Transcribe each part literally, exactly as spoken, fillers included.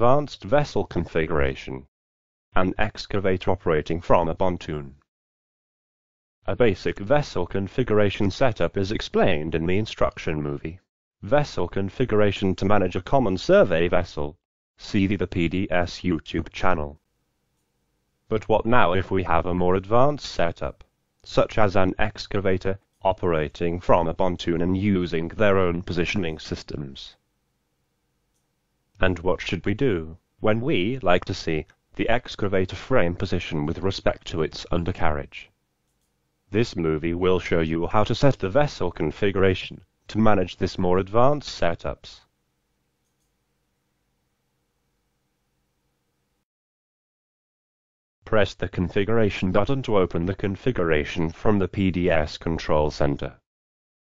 advanced vessel configuration, an excavator operating from a pontoon. A basic vessel configuration setup is explained in the instruction movie, Vessel Configuration to Manage a Common Survey Vessel. See the P D S YouTube channel. But what now if we have a more advanced setup, such as an excavator, operating from a pontoon and using their own positioning systems? And what should we do when we like to see the excavator frame position with respect to its undercarriage? This movie will show you how to set the vessel configuration to manage this more advanced setups. Press the configuration button to open the configuration from the P D S Control Center.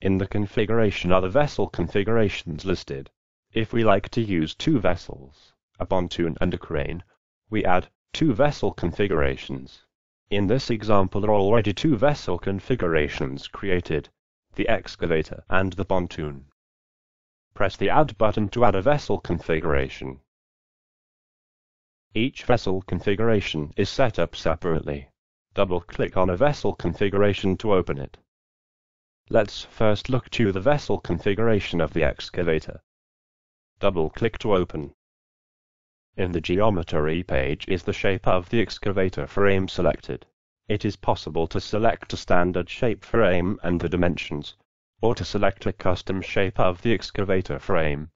In the configuration are the vessel configurations listed. If we like to use two vessels, a pontoon and a crane, we add two vessel configurations. In this example there are already two vessel configurations created, the excavator and the pontoon. Press the Add button to add a vessel configuration. Each vessel configuration is set up separately. Double-click on a vessel configuration to open it. Let's first look to the vessel configuration of the excavator. Double-click to open. In the geometry page is the shape of the excavator frame selected. It is possible to select a standard shape frame and the dimensions, or to select a custom shape of the excavator frame.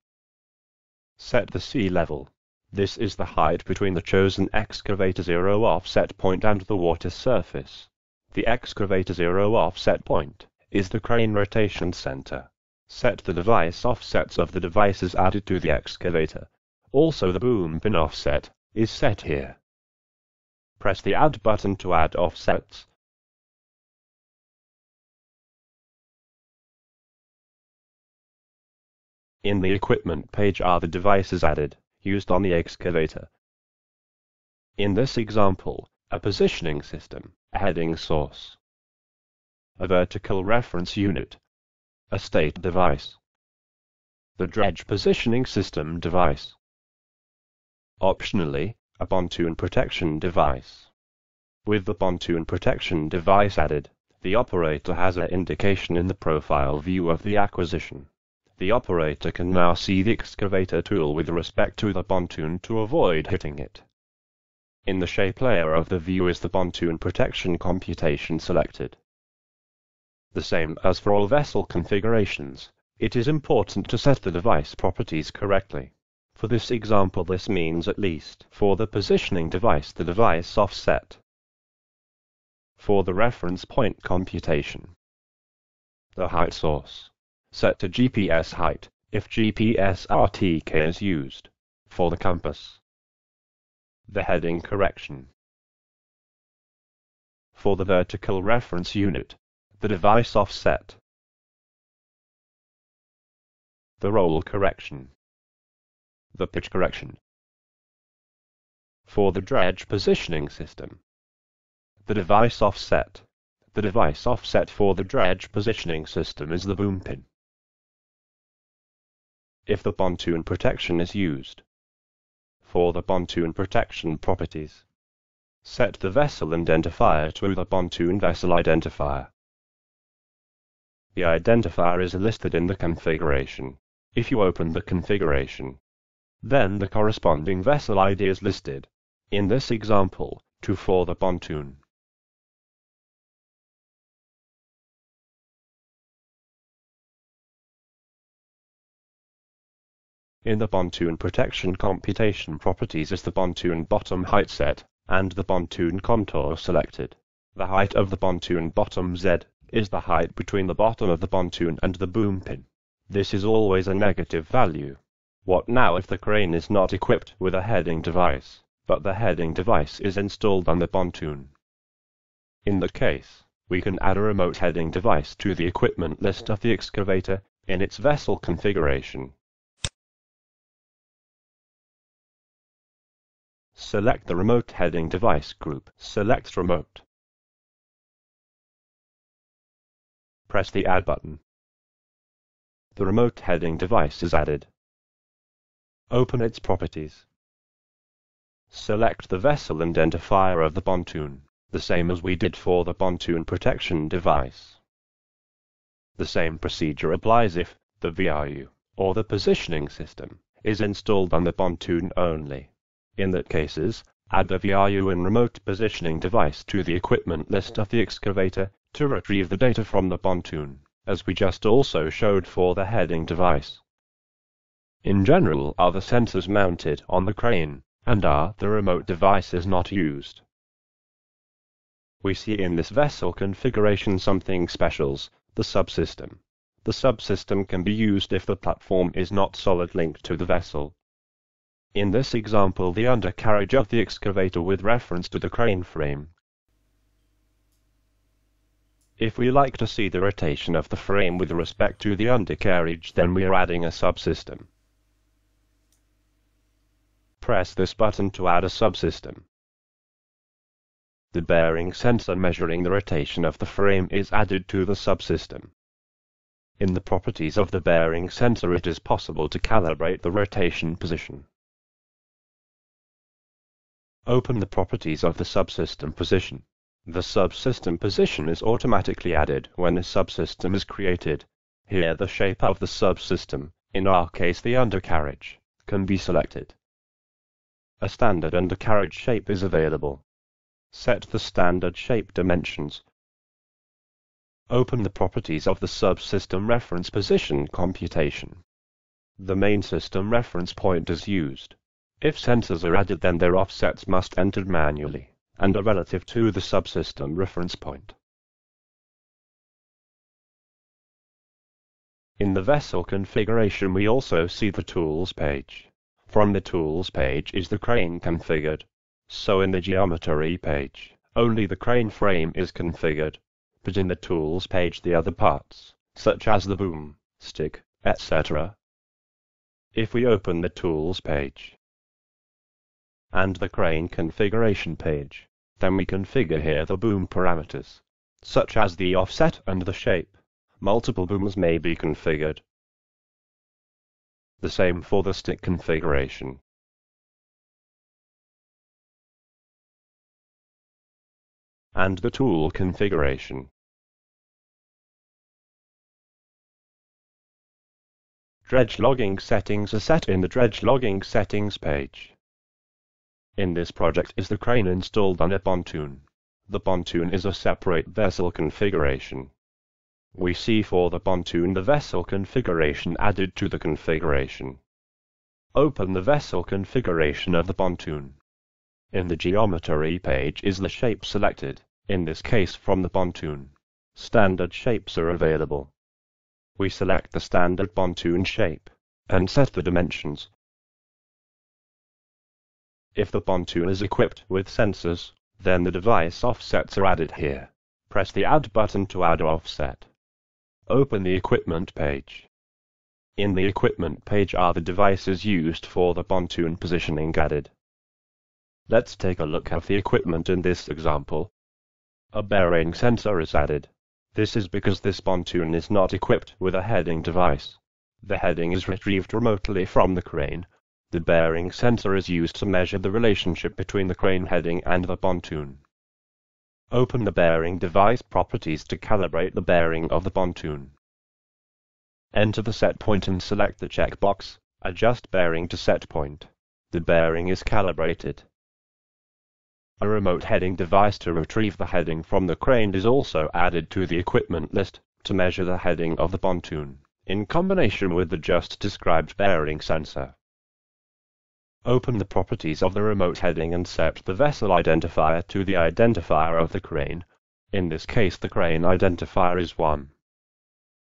Set the sea level. This is the height between the chosen excavator zero offset point and the water surface. The excavator zero offset point is the crane rotation center. Set the device offsets of the devices added to the excavator. Also the boom pin offset is set here. Press the Add button to add offsets. In the equipment page are the devices added, used on the excavator. In this example, a positioning system, a heading source, a vertical reference unit, a state device, the dredge positioning system device, optionally, a pontoon protection device. With the pontoon protection device added, the operator has an indication in the profile view of the acquisition. The operator can now see the excavator tool with respect to the pontoon to avoid hitting it. In the shape layer of the view is the pontoon protection computation selected. The same as for all vessel configurations, it is important to set the device properties correctly. For this example this means at least for the positioning device the device offset, for the reference point computation, the height source, set to G P S height if G P S R T K is used, for the compass, the heading correction, for the vertical reference unit, the device offset, the roll correction, the pitch correction, for the dredge positioning system, the device offset. The device offset for the dredge positioning system is the boom pin, if the pontoon protection is used. For the pontoon protection properties, set the vessel identifier to the pontoon vessel identifier. The identifier is listed in the configuration. If you open the configuration, then the corresponding vessel I D is listed. In this example, two for the pontoon. In the pontoon protection computation properties is the pontoon bottom height set, and the pontoon contour selected. The height of the pontoon bottom Z is the height between the bottom of the pontoon and the boom pin. This is always a negative value. What now if the crane is not equipped with a heading device, but the heading device is installed on the pontoon? In the case, we can add a remote heading device to the equipment list of the excavator in its vessel configuration. Select the remote heading device group. Select remote. Press the Add button. The remote heading device is added. Open its properties. Select the vessel identifier of the pontoon, the same as we did for the pontoon protection device. The same procedure applies if the V R U, or the positioning system, is installed on the pontoon only. In that cases, add the V R U and remote positioning device to the equipment list of the excavator to retrieve the data from the pontoon, as we just also showed for the heading device. In general, are the sensors mounted on the crane, and are the remote devices not used? We see in this vessel configuration something specials, the subsystem. The subsystem can be used if the platform is not solid linked to the vessel. In this example, the undercarriage of the excavator with reference to the crane frame. If we like to see the rotation of the frame with respect to the undercarriage, then we are adding a subsystem. Press this button to add a subsystem. The bearing sensor measuring the rotation of the frame is added to the subsystem. In the properties of the bearing sensor, it is possible to calibrate the rotation position. Open the properties of the subsystem position. The subsystem position is automatically added when a subsystem is created. Here the shape of the subsystem, in our case the undercarriage, can be selected. A standard undercarriage shape is available. Set the standard shape dimensions. Open the properties of the subsystem reference position computation. The main system reference point is used. If sensors are added, then their offsets must enter manually, and are relative to the subsystem reference point. In the vessel configuration, we also see the tools page. From the tools page is the crane configured. So in the geometry page, only the crane frame is configured. But in the tools page, the other parts, such as the boom, stick, et cetera. If we open the tools page and the crane configuration page, then we configure here the boom parameters, such as the offset and the shape. Multiple booms may be configured. The same for the stick configuration. And the tool configuration. Dredge logging settings are set in the dredge logging settings page. In this project is the crane installed on a pontoon. The pontoon is a separate vessel configuration. We see for the pontoon the vessel configuration added to the configuration. Open the vessel configuration of the pontoon. In the geometry page is the shape selected, in this case from the pontoon. Standard shapes are available. We select the standard pontoon shape and set the dimensions. If the pontoon is equipped with sensors, then the device offsets are added here. Press the Add button to add offset. Open the equipment page. In the equipment page are the devices used for the pontoon positioning added. Let's take a look at the equipment in this example. A bearing sensor is added. This is because this pontoon is not equipped with a heading device. The heading is retrieved remotely from the crane. The bearing sensor is used to measure the relationship between the crane heading and the pontoon. Open the bearing device properties to calibrate the bearing of the pontoon. Enter the set point and select the checkbox, Adjust bearing to set point. The bearing is calibrated. A remote heading device to retrieve the heading from the crane is also added to the equipment list to measure the heading of the pontoon, in combination with the just described bearing sensor. Open the properties of the remote heading and set the vessel identifier to the identifier of the crane. In this case, the crane identifier is one.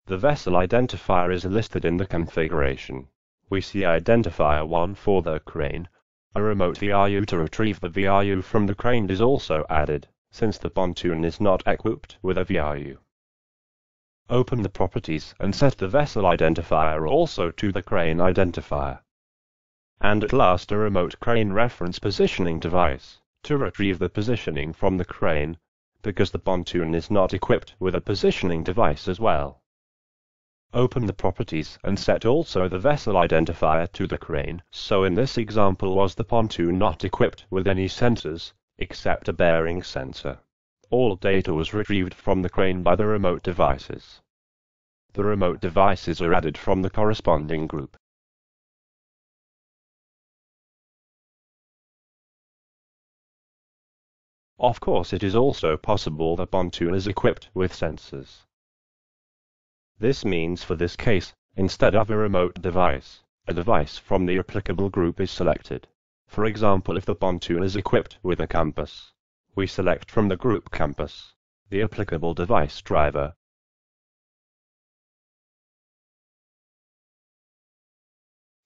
The vessel identifier is listed in the configuration. We see identifier one for the crane. A remote V R U to retrieve the V R U from the crane is also added, since the pontoon is not equipped with a V R U. Open the properties and set the vessel identifier also to the crane identifier. And at last, a remote crane reference positioning device to retrieve the positioning from the crane, because the pontoon is not equipped with a positioning device as well. Open the properties and set also the vessel identifier to the crane. So in this example was the pontoon not equipped with any sensors, except a bearing sensor. All data was retrieved from the crane by the remote devices. The remote devices are added from the corresponding group. Of course, it is also possible the pontoon is equipped with sensors. This means for this case, instead of a remote device, a device from the applicable group is selected. For example, if the pontoon is equipped with a compass, we select from the group compass, the applicable device driver.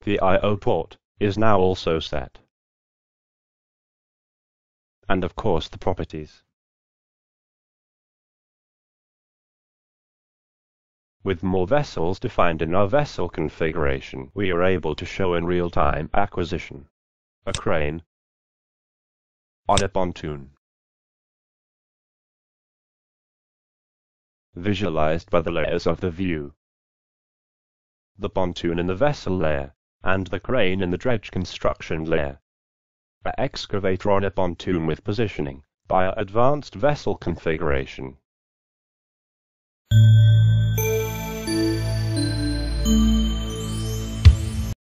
The I O port is now also set. And of course the properties. With more vessels defined in our vessel configuration, we are able to show in real-time acquisition. A crane on a pontoon. Visualized by the layers of the view. The pontoon in the vessel layer, and the crane in the dredge construction layer. An excavator on a pontoon with positioning, by our advanced vessel configuration.